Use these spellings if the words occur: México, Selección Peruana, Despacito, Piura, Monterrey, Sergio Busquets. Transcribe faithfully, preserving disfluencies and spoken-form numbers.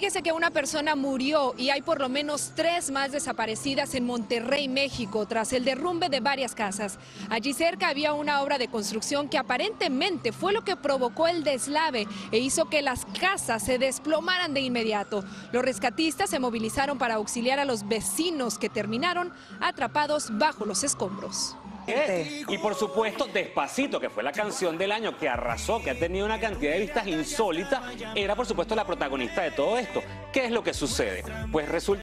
Fíjese que una persona murió y hay por lo menos tres más desaparecidas en Monterrey, México, tras el derrumbe de varias casas. Allí cerca había una obra de construcción que aparentemente fue lo que provocó el deslave e hizo que las casas se desplomaran de inmediato. Los rescatistas se movilizaron para auxiliar a los vecinos que terminaron atrapados bajo los escombros. Y por supuesto, Despacito, que fue la canción del año, que arrasó, que ha tenido una cantidad de vistas insólitas, era por supuesto la protagonista de todo esto. ¿Qué es lo que sucede? Pues resulta